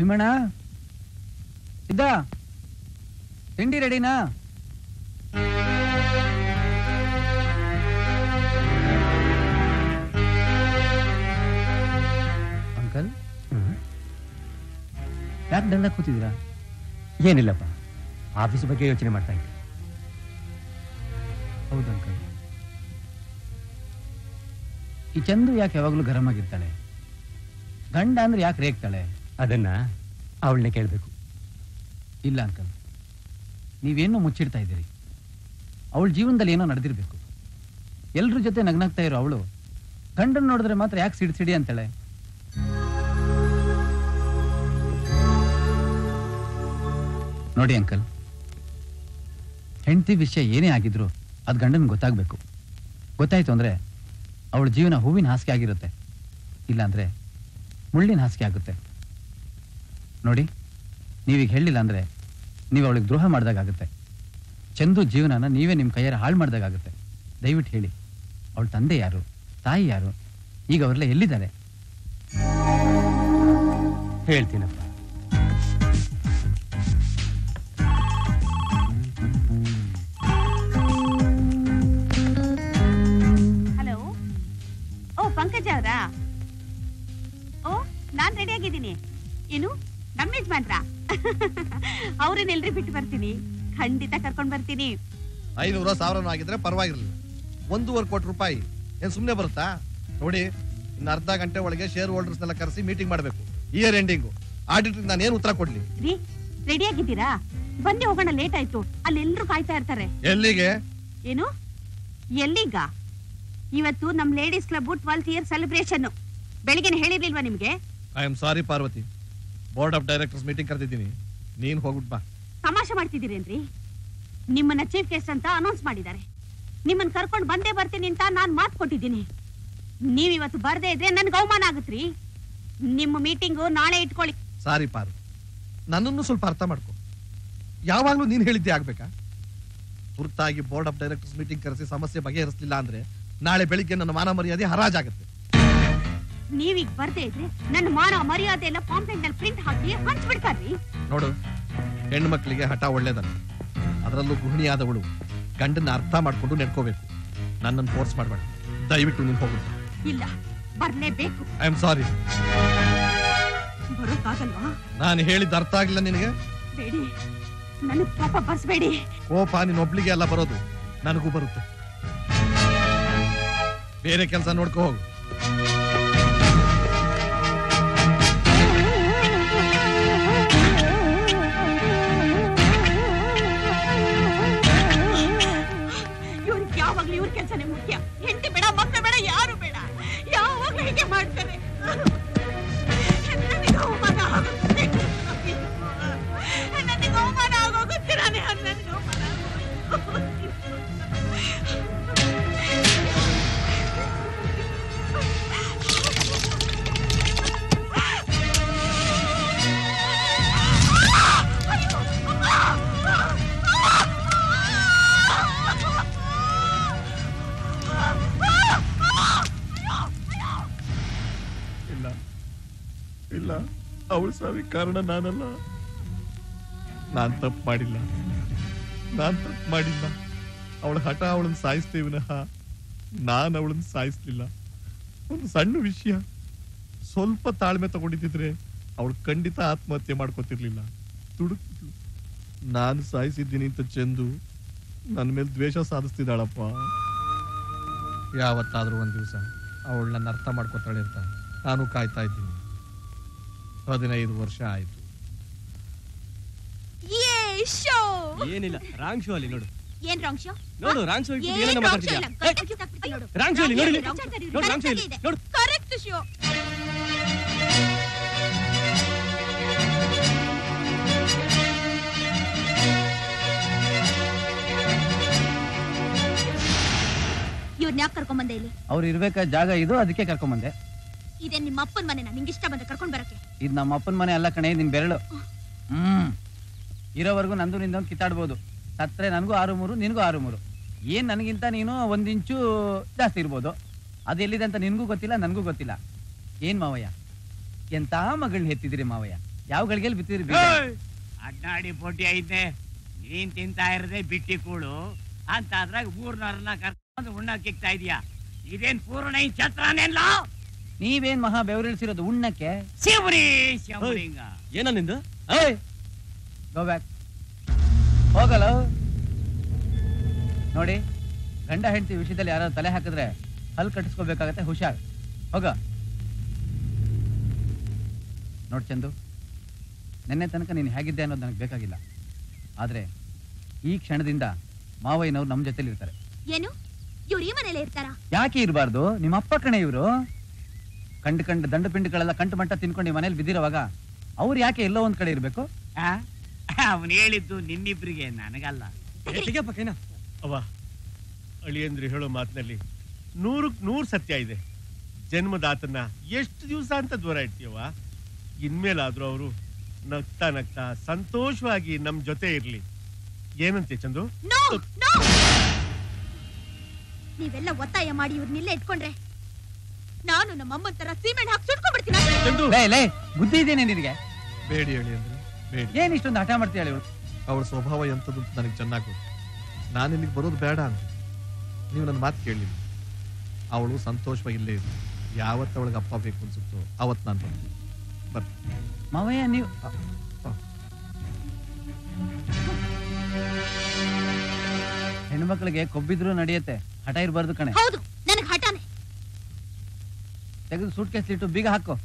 भीमणा इद्दा तिंडी रेडीना? Uncle याक डल्ला कूतिदीरा? ಏನಿಲ್ಲಪ್ಪ office ಬಗ್ಗೆ ಯೋಚನೆ ಮಾಡ್ತಾ ಇದ್ದೆ. ಹೌದು ಅಂಕಲ್, ಈ ಚಂದು ಯಾಕೆ ಯಾವಾಗಲೂ ಗರಂ ಆಗಿರ್ತಾಳೆ? ಗಂಡ ಅಂದ್ರೆ ಯಾಕೆ ರೇಗ್ತಾಳೆ? ಅದನ್ನ ಅವಳನ್ನೇ ಕೇಳಬೇಕು. ಇಲ್ಲ ಅಂಕಲ್, ನೀವೇನೋ ಮುಚ್ಚಿಡ್ತಾ ಇದ್ದೀರಿ. ಅವಳ ಜೀವನದಲ್ಲಿ ಏನೋ ನಡೆದಿರಬೇಕು. ಎಲ್ಲರ ಜೊತೆ ನಗ್ನಾಗ್ತಾ ಇರೋ ಅವಳು ಗಂಡನ್ನು ನೋಡಿದ್ರೆ ಮಾತ್ರ ಯಾಕೆ ಸಿಡಿ ಸಿಡಿ ಅಂತಾಳೆ? ನೋಡಿ ಅಂಕಲ್, ಹೆಂಡತಿ ವಿಷಯ ಏನೇ ಆಗಿದ್ರು ಅದು ಗಂಡನ ಗೊತ್ತಾಗಬೇಕು. ಗೊತ್ತಾಯ್ತು ಅಂದರೆ ಅವಳ ಜೀವನ ಹೂವಿನ ಹಾಸಿಗೆ ಆಗಿರುತ್ತೆ, ಇಲ್ಲಾಂದರೆ ಮುಳ್ಳಿನ ಹಾಸಿಗೆ ಆಗುತ್ತೆ. ನೋಡಿ, ನೀವೀಗ ಹೇಳಿಲ್ಲ ಅಂದರೆ ನೀವು ಅವಳಿಗೆ ದ್ರೋಹ ಮಾಡಿದಾಗುತ್ತೆ. ಚಂದು ಜೀವನನ ನೀವೇ ನಿಮ್ಮ ಕೈಯಾರ ಹಾಳು ಮಾಡಿದಾಗುತ್ತೆ. ದಯವಿಟ್ಟು ಹೇಳಿ, ಅವಳ ತಂದೆ ಯಾರು, ತಾಯಿ ಯಾರು, ಈಗ ಅವರೆಲ್ಲ ಎಲ್ಲಿದ್ದಾರೆ? ಹೇಳ್ತೀನಪ್ಪ. ಓ, ನಾನ್ ರೆಡಿ ಆಗಿದ್ದೀನಿ. ಏನು ನಮ್ಮ ಯಜಮಾನ್ರಾ? ಅವ್ರನ್ನ ಎಲ್ರಿ ಬಿಟ್ಟು ಬರ್ತೀನಿ, ಖಂಡಿತ ಕರ್ಕೊಂಡ್ ಬರ್ತೀನಿ. 500,000 ಆಗಿದ್ರೆ ಪರವಾಗಿರ್ಲಿಲ್ಲ, 1.25 ಕೋಟಿ ರೂಪಾಯಿ ಏನ್ ಸುಮ್ನೆ ಬರುತ್ತಾ? ನೋಡಿ, ಇನ್ನು ಅರ್ಧ ಗಂಟೆ ಒಳಗೆ ಶೇರ್ ಹೋಲ್ಡರ್ಸ್ ನೆಲ್ಲ ಕರೆಸಿ ಮೀಟಿಂಗ್ ಮಾಡ್ಬೇಕು. ಇಯರ್ ಎಂಡಿಂಗು ಆಡಿಟರ್ ನಾನು ಏನ್ ಉತ್ತರ ಕೊಡ್ಲಿ? ರೆಡಿ ಆಗಿದ್ದೀರಾ? ಬನ್ನಿ ಹೋಗೋಣ, ಲೇಟ್ ಆಯ್ತು. ಅಲ್ಲಿ ಎಲ್ರು ಕಾಯ್ತಾ ಇರ್ತಾರೆ. ಎಲ್ಲಿಗೆ? ಏನು ಎಲ್ಲಿಗ? ಇವತ್ತು ನಮ್ ladies club 12th year celebration. ಬೆಳಿಗ್ಗೆ ಹೇಳಿರ್ಲಿಲ್ವಾ ನಿಮ್ಗೆ? I am sorry Parvati, board of directors meeting ಕರೆದಿದ್ದೀನಿ, ನೀನ್ ಹೋಗ್ಬಿಟ್ ಬಾ. ತಮಾಷೆ ಮಾಡ್ತಿದ್ದೀರೇನ್ರಿ? ನಿಮ್ಮನ್ನ ಚೀಫ್ ಗೆಸ್ಟ್ ಅಂತ ಅನೌನ್ಸ್ ಮಾಡಿದ್ದಾರೆ. ನಿಮ್ಮನ್ನ ಕರ್ಕೊಂಡು ಬಂದೇ ಬರ್ತೀನಿ ಅಂತ ನಾನು ಮಾತು ಕೊಟ್ಟಿದ್ದೀನಿ. ನೀವಿವತ್ತು ಬರ್ದೇ ಇದ್ರೆ ನನ್ಗೆ ಅವಮಾನ ಆಗುತ್ತ್ರಿ. ನಿಮ್ಮ ಮೀಟಿಂಗು ನಾಳೆ ಇಟ್ಕೊಳ್ಳಿ. ಸಾರಿ ಪಾರ್ವತಿ, ನನ್ನನ್ನು ಸ್ವಲ್ಪ ಅರ್ಥ ಮಾಡ್ಕೊ. ಯಾವಾಗ್ಲೂ ನೀನ್ ಹೇಳಿದ್ದೆ ಆಗ್ಬೇಕಾ? ತುರ್ತಾಗಿ ಬೋರ್ಡ್ ಆಫ್ ಡೈರೆಕ್ಟರ್ಸ್ ಮೀಟಿಂಗ್ ಕರೆಸಿ ಸಮಸ್ಯೆ ಬಗೆಹರಿಸಲಿಲ್ಲ ಅಂದ್ರೆ ನಾಳೆ ಬೆಳಿಗ್ಗೆ ನನ್ನ ಮಾನ ಮರ್ಯಾದೆ ಹರಾಜಾಗುತ್ತೆ. ನೀವೀಗ ಬರ್ದೇ ಇದ್ರೆ ನನ್ನ ಮಾನ ಮರ್ಯಾದೆ ಎಲ್ಲ ಪಾಂಪ್ಲೆಟ್ ನಲ್ಲಿ ಪ್ರಿಂಟ್ ಹಾಕಿ ಹಂಚ್ಬಿಡ್ತಾರ್ರಿ. ನೋಡು, ಹೆಣ್ಣು ಮಕ್ಕಳಿಗೆ ಹಠ ಒಳ್ಳೇದಲ್ಲ, ಅದರಲ್ಲೂ ಗೃಹಿಣಿಯಾದವಳು ಗಂಡನ್ನ ಅರ್ಥ ಮಾಡ್ಕೊಂಡು ನೆಡ್ಕೋಬೇಕು. ನನ್ನನ್ನು ಫೋರ್ಸ್ ಮಾಡಬೇಡ, ದಯವಿಟ್ಟು ನೀನು ಹೋಗು. ಇಲ್ಲ, ಬರ್ಲೇಬೇಕು. I am sorry. ಬರೋಕ್ಕಾಗಲ್ವಾ? ನಾನು ಹೇಳಿದ ಅರ್ಥ ಆಗಿಲ್ಲ ನಿನಗೆ? ಬೇಡಿ, ನನಗೆ ಕೋಪ ಬರ್ಸ್ಬೇಡಿ. ಕೋಪ ನಿನ್ನೊಬ್ಳಿಗೆ ಎಲ್ಲ ಬರೋದು, ನನಗೂ ಬರುತ್ತೆ. ಬೇರೆ ಕೆಲಸ ನೋಡ್ಕೋ ಹೋಗು. ಇವ್ರಿಗೆ ಯಾವಾಗ್ಲೂ ಇವ್ರ ಕೆಲಸನೇ ಮುಖ್ಯ. ಹೆಂಡತಿ ಬೇಡ, ಮಕ್ಕಳು ಬೇಡ, ಯಾರು ಬೇಡ. ಯಾವಾಗ್ಲೂ ಹೀಗೆ ಮಾಡ್ತಾರೆ. ನನಗೆ ಅವಮಾನ ಆಗೋಗುತ್ತೆ. ನಾನೇ ನನಗೆ ಅವಮಾನ ಇಲ್ಲ. ಅವಳು ಸಾವಿಗೆ ಕಾರಣ ನಾನಲ್ಲ. ನಾನು ತಪ್ಪು ಮಾಡಿಲ್ಲ. ಅವಳ ಹಠ ಅವಳನ್ನ ಸಾಯಿಸ್ತೇ ವಿನಃ ನಾನು ಅವಳನ್ನ ಸಾಯಿಸ್ಲಿಲ್ಲ. ಒಂದು ಸಣ್ಣ ವಿಷಯ, ಸ್ವಲ್ಪ ತಾಳ್ಮೆ ತಗೊಂಡಿದ್ದಿದ್ರೆ ಅವಳು ಖಂಡಿತ ಆತ್ಮಹತ್ಯೆ ಮಾಡ್ಕೊತಿರ್ಲಿಲ್ಲ. ತುಡುಕ್ತಿದ್ಲು. ನಾನು ಸಾಯಿಸಿದ್ದೀನಿ ಅಂತ ಚೆಂದು ನನ್ನ ಮೇಲೆ ದ್ವೇಷ ಸಾಧಿಸ್ತಿದ್ದಾಳಪ್ಪ. ಯಾವತ್ತಾದ್ರೂ ಒಂದು ದಿವಸ ಅವಳು ನನ್ನ ಅರ್ಥ ಮಾಡ್ಕೊತಾಳೆ ಅಂತ ನಾನು ಕಾಯ್ತಾ ಇದ್ದೀನಿ. 15 ವರ್ಷ ಆಯ್ತು. ಏನಿಲ್ಲ, ರಾಂಗ್ ಶೋ ಅಲ್ಲಿ ನೋಡು. ಏನ್ ರಾಂಗ್ ಶೋ? ನೋಡು, ರಾಂಗ್ ಶೋ ಇತ್ತು. ಏನನ್ನ ಮಾತಾಡ್ತಿದ್ಯಾ? ರಾಂಗ್ ಶೋ ಅಲ್ಲಿ ನೋಡಿ, ನೋಡು ರಾಂಗ್ ಶೋ ಇಲ್ಲಿ ನೋಡು. Correct show. ಇವ್ರನ್ನ ಯಾಕೆ ಕರ್ಕೊಂಡ್ ಬಂದೆ ಇಲ್ಲಿ? ಅವ್ರು ಇರ್ಬೇಕಾ ಜಾಗ ಇದು, ಅದಕ್ಕೆ ಕರ್ಕೊಂಡ್ ಬಂದೆ. ಇದೇ ನಿಮ್ಮ ಅಪ್ಪನ ಮನೆನಾ? ನಿಂಗೆ ಇಷ್ಟ ಬಂದ ಕರ್ಕೊಂಡು ಬರಕ್ಕೆ? ಇದು ನಮ್ಮ ಅಪ್ಪನ ಮನೆ ಅಲ್ಲ ಕಣೆ, ನಿನ್ ಬೆರಳು. ಇರೋವರೆಗೂ ನಂದು ನಿಂದ ಕಿತ್ತಾಡ್ಬೋದು. ಸತ್ರೆ ನನಗೂ 6-3, ನಿನಗೂ 6-3. ಏನ್ ನನಗಿಂತ ನೀನು 1 ಇಂಚು ಜಾಸ್ತಿ ಇರ್ಬೋದು. ಅದು ಎಲ್ಲಿದೆ ಅಂತ ನಿನಗೂ ಗೊತ್ತಿಲ್ಲ, ನನಗೂ ಗೊತ್ತಿಲ್ಲ. ಏನ್ ಮಾವಯ್ಯ, ಎಂತ ಮಗಳನ್ನ ಹೆತ್ತಿದ್ರಿ ಮಾವಯ್ಯ, ಯಾವ ಗಳಿಗೆಲಿ ಬಿತ್ತಿರಿ ಬೀಜ ಅಡ್ನಾಡಿ ಪೋಟಿ ಐತೆ ನೀನ್ ತಿಂತಾ ಇರದೆ ಬಿಟ್ಟಿ ಕೂಳು ಅಂತ ಅದ್ರಾಗ ಮೂರ್ನಾರನ್ನ ಕರ್ಕೊಂಡು ಉಣ್ಣಕ್ಕೆ ಇಕ್ತಾ ಇದೀಯಾ ಇದೇನ್ ಪೂರ್ಣ ಈ ಛತ್ರನೇನಲ್ಲ ನೀವೇನ್ ಮಹಾ ಬೆವರಿಳಿಸಿರೋದು ಉಣ್ಣಕ್ಕೆ ಶಿವರಿ ಶಿವರಿಂಗ ಏನ ನಿಂದು ಏಯ್ ಗೋ ಬ್ಯಾಕ್ ಹೋಗಲ್ಲ ನೋಡಿ ಗಂಡ ಹೆಂಡತಿ ವಿಷಯದಲ್ಲಿ ಯಾರು ತಲೆ ಹಾಕಿದ್ರೆ ಹಲ್ ಕಟ್ಟಿಸ್ಕೋಬೇಕಾಗತ್ತೆ ಹುಷಾರ್ ಹೋಗ ನೋಡಿ ಚಂದು ನೆನ್ನೆ ತನಕ ನೀನು ಹೇಗಿದ್ದೆ ಅನ್ನೋದು ನನಗೆ ಬೇಕಾಗಿಲ್ಲ ಆದರೆ ಈ ಕ್ಷಣದಿಂದ ಮಾವಯ್ಯನವ್ರು ನಮ್ಮ ಜೊತೆಲಿ ಇರ್ತಾರೆ ಏನು ಇವ್ರು ಈ ಮನೆಯಲ್ಲೇ ಇರ್ತಾರಾ ಯಾಕೆ ಇರಬಾರ್ದು ನಿಮ್ಮ ಅಪ್ಪ ಕಣೆ ಇವರು ಕಂಡು ಕಂಡು ದಂಡು ಪಿಂಡುಗಳೆಲ್ಲ ಕಂಟು ಮಂಟ ತಿನ್ಕೊಂಡು ಈ ಮನೇಲಿ ಬಿದ್ದಿರೋವಾಗ ಅವ್ರು ಯಾಕೆ ಎಲ್ಲೋ ಒಂದು ಕಡೆ ಇರಬೇಕು ಅವನು ಹೇಳಿದ್ದು ನಿನ್ನಿಬ್ಬರಿಗೆ ನನಗಲ್ಲ ಅವ್ವ ಅಳಿಯಂದ್ರಿ ಹೇಳೋ ಮಾತಿನಲ್ಲಿ 100ಕ್ಕೆ 100 ಸತ್ಯ ಇದೆ ಜನ್ಮದಾತನ ಎಷ್ಟು ದಿವಸ ಅಂತ ದೂರ ಇಡ್ತೀಯವ್ವ ಇನ್ಮೇಲಾದರೂ ಅವರು ನಗ್ತಾ ನಗ್ತಾ ಸಂತೋಷವಾಗಿ ನಮ್ಮ ಜೊತೆ ಇರಲಿ ಏನಂತೆ ಚಂದು ನೀವೆಲ್ಲ ಒತ್ತಾಯ ಮಾಡಿ ಇವ್ರನ್ನೆಲ್ಲ ಇಟ್ಕೊಂಡ್ರೆ ನಾನು ನಮ್ಮ ಅಮ್ಮನ ತರ ಸಿಮೆಂಟ್ ಹಾಕಿ ಸುಟ್ಕೊಂಡ್ಬಿಡ್ತೀನಿ ಬುದ್ಧಿ ಇದೇನೆ ನಿನಗೆ ಬೇಡಿ ಹೇಳಿ ಅಂದ್ರೆ ಬೇಡಿ ಏನು ಇಷ್ಟೊಂದು ಹಠ ಮಾಡ್ತೀಯ ಹೇಳಿ ಅವಳ ಸ್ವಭಾವ ಎಂಥದ್ದು ನನಗೆ ಚೆನ್ನಾಗಿ ಗೊತ್ತು ನಾನು ಇಲ್ಲಿಗೆ ಬರೋದು ಬೇಡ ಅಂತ ನೀವು ನನ್ನ ಮಾತು ಕೇಳಲಿಲ್ಲ ಅವಳು ಸಂತೋಷವಾಗಿ ಇಲ್ಲೇ ಇದ್ರು ಯಾವತ್ತು ಅವಳಿಗೆ ಅಪ್ಪ ಬೇಕು ಅನ್ಸುತ್ತೋ ಅವತ್ತು ನಾನು ಬರ್ತೀನಿ ಮಾವಯ್ಯ ನೀವು ಹೆಣ್ಮಕ್ಳಿಗೆ ಕೊಬ್ಬಿದ್ರು ನಡೆಯುತ್ತೆ ಹಠ ಇರಬಾರ್ದು ಕಣೆ ಹೌದು ನನಗೆ ಹಠಾನೆ ತೆಗೆದು ಸೂಟ್ಕೇಸ್ ಇಟ್ಟು ಬೀಗ ಹಾಕೋ